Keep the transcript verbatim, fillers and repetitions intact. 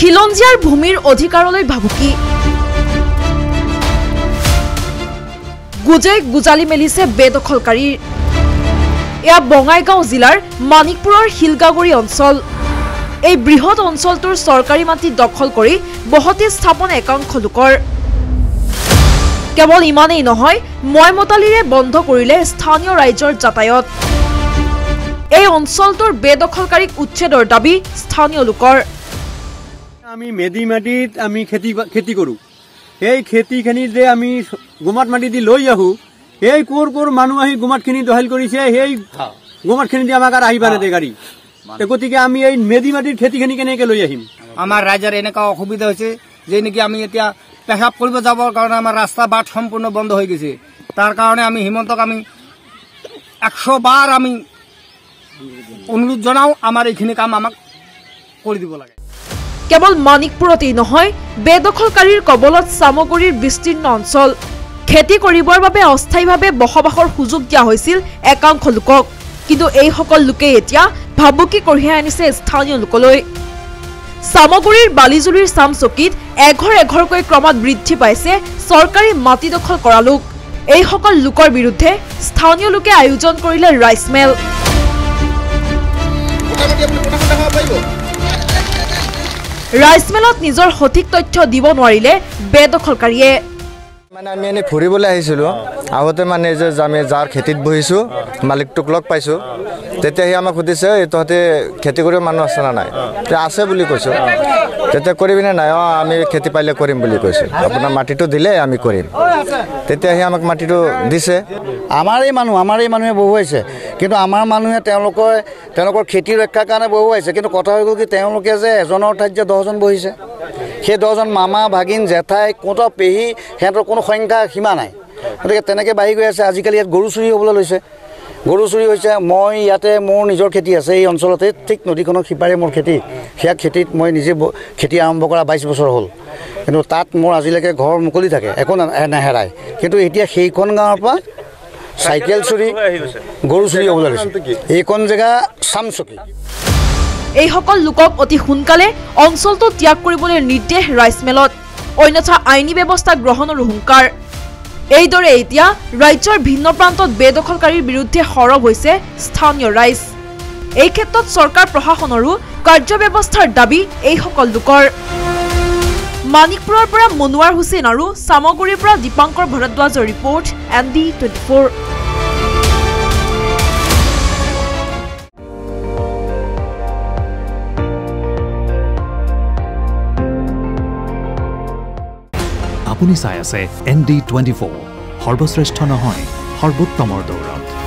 খিলঞ্জিয়াৰ ভূমিৰ অধিকাৰলৈ ভাবুকি গুজে গুজালি মেলিছে বেদখলকাৰী এয়া বঙাইগাঁও জিলাৰ মানিকপুৰৰ হিলগাগুৰি অঞ্চল এই বৃহৎ অঞ্চলটোৰ চৰকাৰী মাটি দখল কৰি বহতি স্থাপন একাংশ লোকৰ কেৱল ইমানেই নহয় ময়মতালিৰে বন্ধ কৰিলে স্থানীয় ৰাইজৰ যাতায়াত এই অঞ্চলটোৰ বেদখলকাৰীক উচ্ছেদৰ দাবী স্থানীয় লোকৰ আমি মেদি মাটিত আমি খেতি খেতি কৰো এই খেতিখিনি যে আমি গোমাট মাটি দি লৈ আহো এই কোৰ কোৰ মানুহ আহি গোমাটখিনি দহল কৰিছে এই গোমাটখিনি দি আমাক আহিবা না দে গাড়ী গতি কে আমি এই মেদি মাটিৰ খেতিখিনি কেনেকৈ লৈ আহিম আমাৰ ৰাইজৰ এনেকা অসুবিধা হৈছে যে নেকি আমি এতিয়া পেশাব কৰিব যাবৰ কাৰণে আমাৰ ৰাস্তা বাট সম্পূৰ্ণ বন্ধ হৈ গৈছে তাৰ কাৰণে আমি হিমন্তক আমি একশ বাৰ আমি অনুৰোধ জনাও আমাৰ এইখিনি কাম আমাক কৰি দিব লাগে केवल मानिकपुरतेই নহয় बेदखलकारीर कबलत सामगुरीर विस्तीर्ण अंचल खेती करिबर বাবে অস্থায়ীভাৱে বহবাসৰ সুযোগ দিয়া হৈছিল একাংশ লোকক কিন্তু এই সকল লোকে এতিয়া ভাবুকি কঢ়িয়াই আনিছে স্থানীয় লোকলৈ সামগুৰীৰ বালিজুলিৰ সামচকিত এঘৰ এঘৰকৈ ক্ৰমাৎ বৃদ্ধি পাইছে চৰকাৰী মাটি দখল কৰা লোক এই সকল লোকৰ বিৰুদ্ধে স্থানীয় লোকে আয়োজন কৰিলে ৰাইসমেল राइसमेलत निजर सठिक तथ्य দিব নোৱাৰিলে বেদখলকাৰীয়ে মানে আমি এনে ফুৰিবলৈ আহিছিলো আহতে মানে যে আমি যাৰ খেতিত বহিছো মালিকটোক লগ পাইছো তেতিয়াই আমাক সুধিছে এতহতে খেতি কৰিব মানুহ আছে না নাই তে আছে বুলি কৈছো তেতিয়া কৰিবিনে নাই আমি খেতি পাইলে কৰিম বুলি কৈছো আপোনাৰ মাটিটো দিলে আমি কৰিম তেতিয়াই আমাক মাটিটো দিছে আমাৰ এই মানুহ আমাৰ এই মানুহে বহুৱাইছে কিন্তু আমাৰ মানুহে তেওঁলোকৰ তেওঁলোকৰ খেতি ৰক্ষাৰ কাৰণে বহুৱাইছে কিন্তু কথা হৈ গ'ল কি তেওঁলোকে যে এজনৰ ঠাইত যে দহজন বহিছে সেই দহজন মামা ভাগিন জেঠাই কোটা পেহি হেতৰ কোনো সংখ্যা সীমা নাই গতিকে তেনেকৈ বাঢ়ি গৈ আছে আজিকালি ইয়াত গৰু চুৰি হ'বলৈ লৈছে গৰু চুৰি হৈছে মই ইয়াতে মোৰ নিজৰ খেতি আছে এই অঞ্চলতে ঠিক নদীখনৰ সিপাৰে মোৰ খেতি সেয়া খেতিত মই নিজে খেতি আৰম্ভ কৰা বাইছ বছৰ হ'ল কিন্তু তাত মোৰ আজিলৈকে ঘৰ মুকলি থাকে একো নেহেৰায় কিন্তু এতিয়া সেইখন গাঁৱৰ পৰা साइकेल चुरी गरु चुरी ओलार ए कोन जगह सामसकी ए हकल लोकक अति हुनकाले अंचलतो त्याग करिबोले निर्देश राइसमेलत अन्यथा आईनी व्यवस्था ग्रहणर हुंकार ए दरे इतिया राज्यर भिन्न प्रांतत बेदखलकारीर विरुद्धे हरब होइसे स्थानीय राइस ए क्षेत्रत सरकार प्रशासनरु कार्य व्यवस्थार दाबी ए हकल लोकर मानिकपुरर পৰা মনোৱাৰ হুছেইন আৰু সামগুৰিৰ পৰা দীপাঙ্কৰ ভৰদ্বাজৰ ৰিপোৰ্ট এনডি টুৱেণ্টি ফ'ৰ আপুনি চাই আছে এনডি টুৱেণ্টি ফ'ৰ সৰ্বশ্ৰেষ্ঠ নহয় সৰ্বোত্তমৰ দৌৰত।